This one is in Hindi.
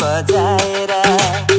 बजाएर